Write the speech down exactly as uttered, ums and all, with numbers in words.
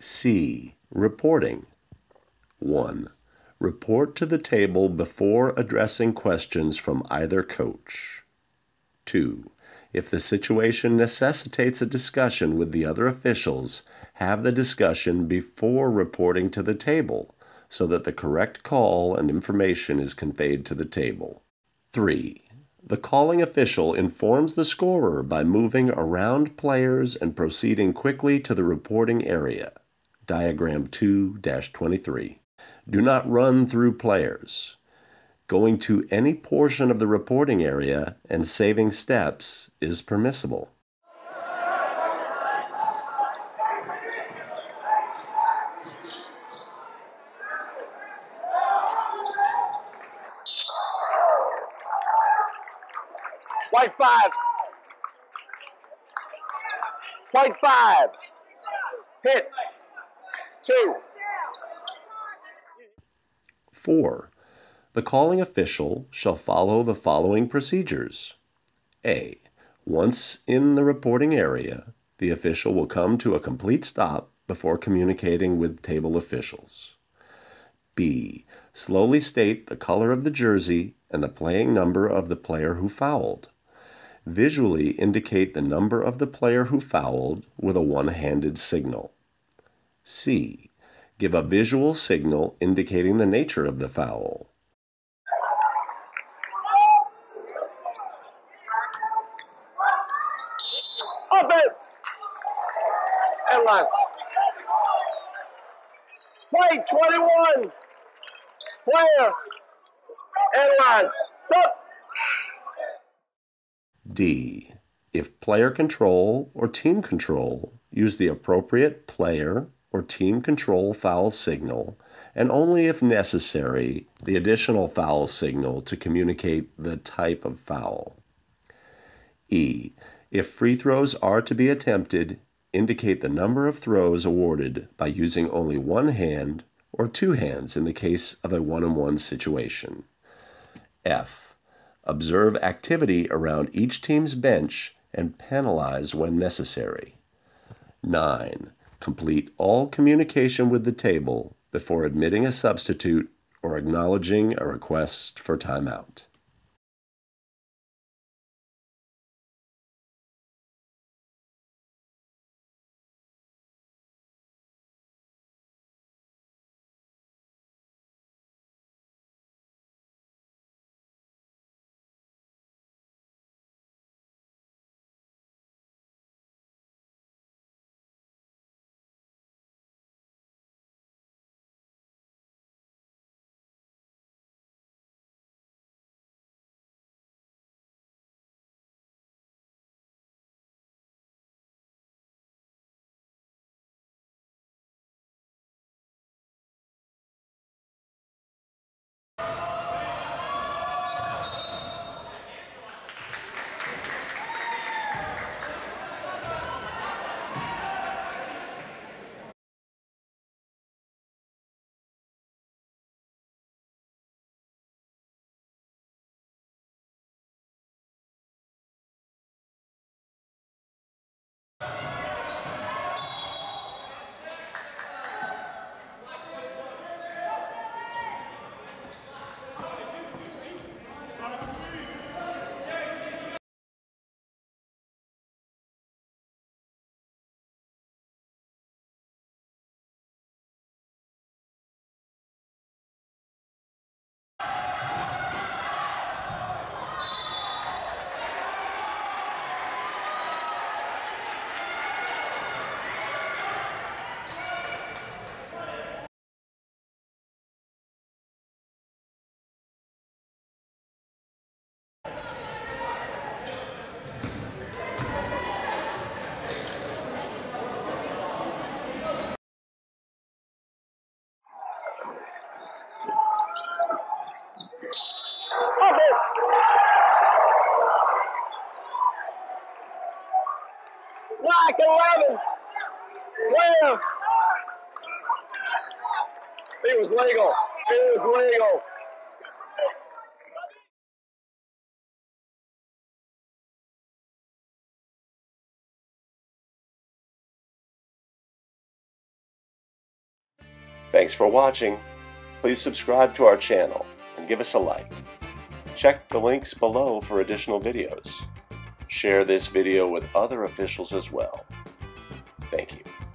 C. Reporting. one. Report to the table before addressing questions from either coach. two. If the situation necessitates a discussion with the other officials, have the discussion before reporting to the table so that the correct call and information is conveyed to the table. three. The calling official informs the scorer by moving around players and proceeding quickly to the reporting area. Diagram two dash twenty-three. Do not run through players. Going to any portion of the reporting area and saving steps is permissible. White five. White five. Hit. Two. Four. The calling official shall follow the following procedures. A. Once in the reporting area, the official will come to a complete stop before communicating with table officials. B. Slowly state the color of the jersey and the playing number of the player who fouled. Visually indicate the number of the player who fouled with a one-handed signal. C. Give a visual signal indicating the nature of the foul. Offense! And line. Play twenty-one. Player. And line. Subs. D. If player control or team control, use the appropriate player or team control foul signal, and only if necessary, the additional foul signal to communicate the type of foul. E. If free throws are to be attempted, indicate the number of throws awarded by using only one hand or two hands in the case of a one-on-one situation. F. Observe activity around each team's bench and penalize when necessary. nine. Complete all communication with the table before admitting a substitute or acknowledging a request for timeout. eleven, twelve. It was legal. It was legal. Thanks for watching. Please subscribe to our channel and give us a like. Check the links below for additional videos. Share this video with other officials as well. Thank you.